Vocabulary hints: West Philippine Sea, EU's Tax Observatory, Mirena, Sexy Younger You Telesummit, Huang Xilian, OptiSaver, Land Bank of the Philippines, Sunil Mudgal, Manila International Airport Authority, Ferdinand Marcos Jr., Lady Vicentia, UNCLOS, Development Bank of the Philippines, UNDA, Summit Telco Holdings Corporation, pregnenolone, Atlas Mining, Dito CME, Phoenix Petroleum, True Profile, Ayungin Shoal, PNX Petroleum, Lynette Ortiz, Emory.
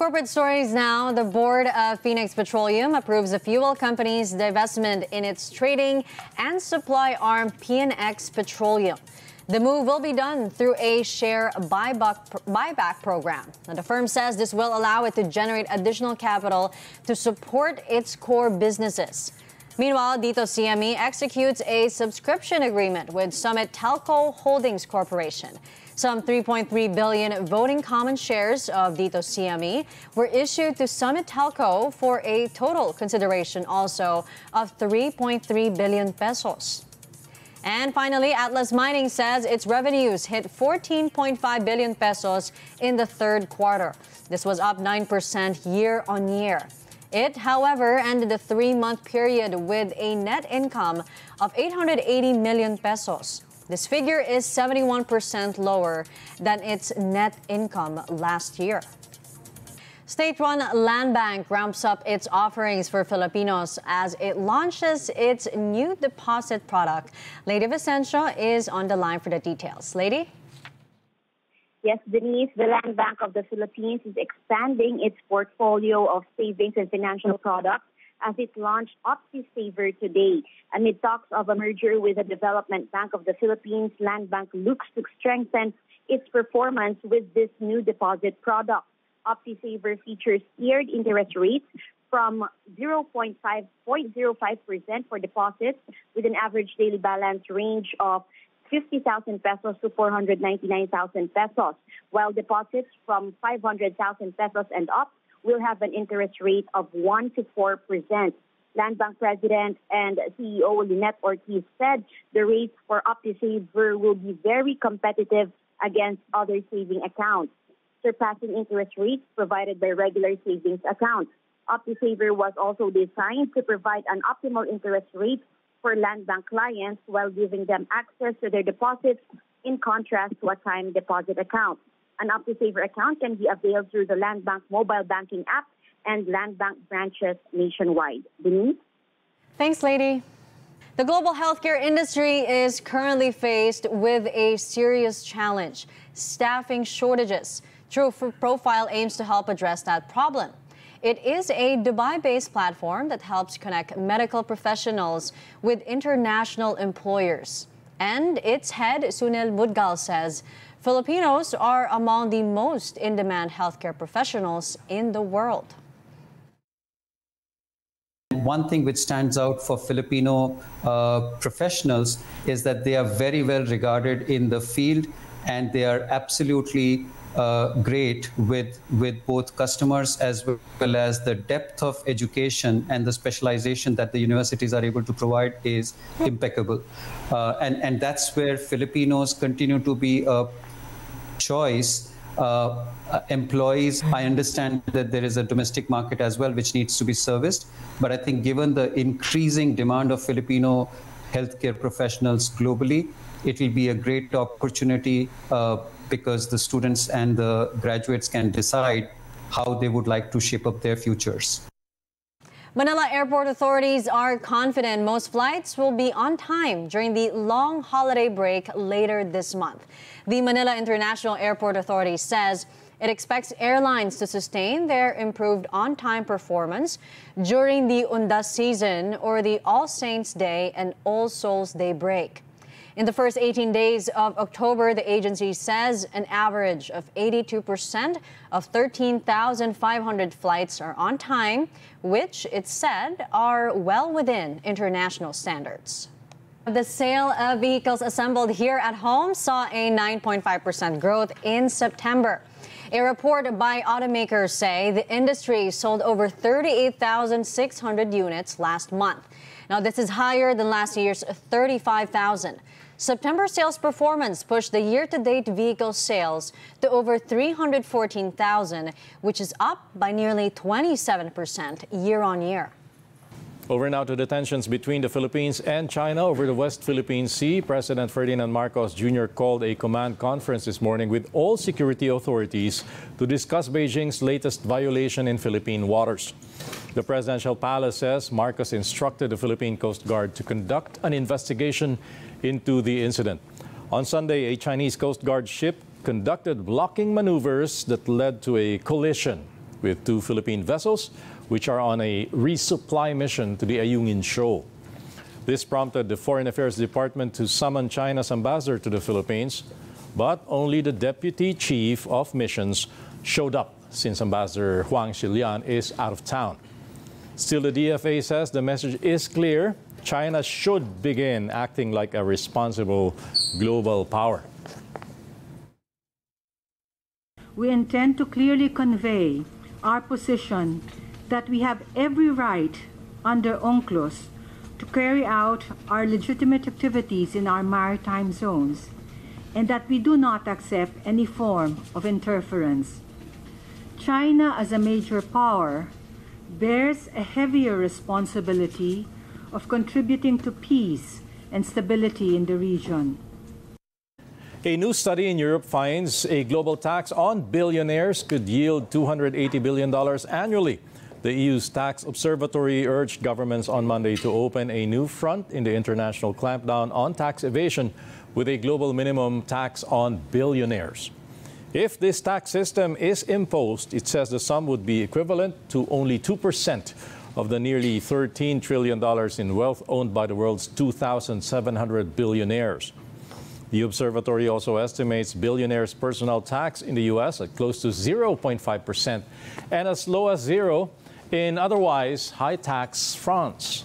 corporate stories now. The board of Phoenix Petroleum approves the fuel company's divestment in its trading and supply arm PNX Petroleum. The move will be done through a share buyback program. Now, the firm says this will allow it to generate additional capital to support its core businesses. Meanwhile, Dito CME executes a subscription agreement with Summit Telco Holdings Corporation. Some 3.3 billion voting common shares of Dito CME were issued to Summit Telco for a total consideration also of 3.3 billion pesos. And finally, Atlas Mining says its revenues hit 14.5 billion pesos in the third quarter. This was up 9% year on year. It, however, ended the three-month period with a net income of 880 million pesos. This figure is 71% lower than its net income last year. State-run Land Bank ramps up its offerings for Filipinos as it launches its new deposit product. Lady Vicentia is on the line for the details. Lady? Yes, Denise, the Land Bank of the Philippines is expanding its portfolio of savings and financial products as it launched OptiSaver today. Amid talks of a merger with the Development Bank of the Philippines, Land Bank looks to strengthen its performance with this new deposit product. OptiSaver features tiered interest rates from 0.05% for deposits with an average daily balance range of 50,000 pesos to 499,000 pesos, while deposits from 500,000 pesos and up will have an interest rate of 1 to 4%. Land Bank President and CEO Lynette Ortiz said the rates for OptiSaver will be very competitive against other saving accounts, surpassing interest rates provided by regular savings accounts. OptiSaver was also designed to provide an optimal interest rate for Land Bank clients while giving them access to their deposits in contrast to a time deposit account. An OptiSaver account can be availed through the Land Bank mobile banking app and Land Bank branches nationwide. Denise? Thanks, Lady. The global healthcare industry is currently faced with a serious challenge, staffing shortages. True Profile aims to help address that problem. It is a Dubai-based platform that helps connect medical professionals with international employers. And its head, Sunil Mudgal, says Filipinos are among the most in-demand healthcare professionals in the world. One thing which stands out for Filipino professionals is that they are very well regarded in the field, and they are absolutely great with both customers as well as the depth of education and the specialization that the universities are able to provide is impeccable. And that's where Filipinos continue to be a choice employees. I understand that there is a domestic market as well which needs to be serviced, but I think given the increasing demand of Filipino healthcare professionals globally, it will be a great opportunity because the students and the graduates can decide how they would like to shape up their futures. Manila Airport authorities are confident most flights will be on time during the long holiday break later this month. The Manila International Airport Authority says it expects airlines to sustain their improved on-time performance during the UNDA season or the All Saints Day and All Souls Day break. In the first 18 days of October, the agency says an average of 82% of 13,500 flights are on time, which it said are well within international standards. The sale of vehicles assembled here at home saw a 9.5% growth in September. A report by automakers say the industry sold over 38,600 units last month. Now, this is higher than last year's 35,000. September sales performance pushed the year-to-date vehicle sales to over 314,000, which is up by nearly 27% year-on-year. Over now to the tensions between the Philippines and China over the West Philippine Sea. President Ferdinand Marcos Jr. called a command conference this morning with all security authorities to discuss Beijing's latest violation in Philippine waters. The presidential palace says Marcos instructed the Philippine Coast Guard to conduct an investigation into the incident. On Sunday, a Chinese Coast Guard ship conducted blocking maneuvers that led to a collision with two Philippine vessels, which are on a resupply mission to the Ayungin Shoal. This prompted the Foreign Affairs Department to summon China's ambassador to the Philippines, but only the deputy chief of missions showed up since Ambassador Huang Xilian is out of town. Still, the DFA says the message is clear. China should begin acting like a responsible global power. We intend to clearly convey our position that we have every right under UNCLOS to carry out our legitimate activities in our maritime zones, and that we do not accept any form of interference. China, as a major power, bears a heavier responsibility of contributing to peace and stability in the region. A new study in Europe finds a global tax on billionaires could yield $280 billion annually. The EU's Tax Observatory urged governments on Monday to open a new front in the international clampdown on tax evasion with a global minimum tax on billionaires. If this tax system is imposed, it says the sum would be equivalent to only 2% of the nearly $13 trillion in wealth owned by the world's 2,700 billionaires. The observatory also estimates billionaires' personal tax in the U.S. at close to 0.5% and as low as zero in otherwise high-tax France.